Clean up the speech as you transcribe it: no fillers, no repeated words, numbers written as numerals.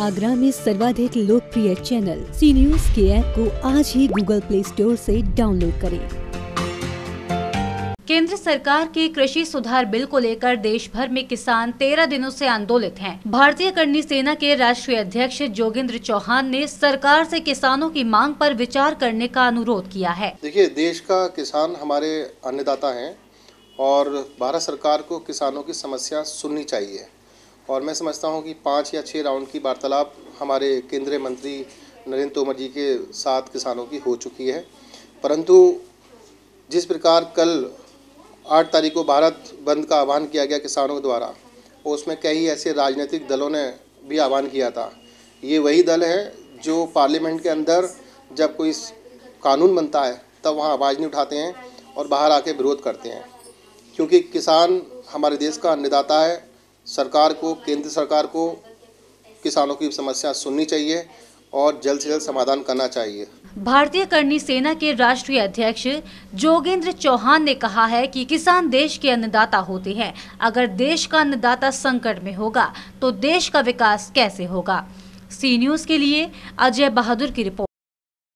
आगरा में सर्वाधिक लोकप्रिय चैनल सी न्यूज के ऐप को आज ही गूगल प्ले स्टोर से डाउनलोड करें। केंद्र सरकार के कृषि सुधार बिल को लेकर देश भर में किसान 13 दिनों से आंदोलित हैं। भारतीय कर्नी सेना के राष्ट्रीय अध्यक्ष जोगेंद्र चौहान ने सरकार से किसानों की मांग पर विचार करने का अनुरोध किया है। देखिए, देश का किसान हमारे अन्नदाता है और भारत सरकार को किसानों की समस्या सुननी चाहिए। और मैं समझता हूं कि 5 या 6 राउंड की वार्तालाप हमारे केंद्रीय मंत्री नरेंद्र तोमर जी के साथ किसानों की हो चुकी है, परंतु जिस प्रकार कल 8 तारीख को भारत बंद का आह्वान किया गया किसानों द्वारा, उसमें कई ऐसे राजनीतिक दलों ने भी आह्वान किया था। ये वही दल है जो पार्लियामेंट के अंदर जब कोई कानून बनता है तब वहाँ आवाज़ नहीं उठाते हैं और बाहर आके विरोध करते हैं, क्योंकि किसान हमारे देश का अन्नदाता है। सरकार को, केंद्र सरकार को किसानों की समस्या सुननी चाहिए और जल्द से जल्द समाधान करना चाहिए। भारतीय कर्नी सेना के राष्ट्रीय अध्यक्ष जोगेंद्र चौहान ने कहा है कि किसान देश के अन्नदाता होते हैं। अगर देश का अन्नदाता संकट में होगा तो देश का विकास कैसे होगा। सी न्यूज़ के लिए अजय बहादुर की रिपोर्ट।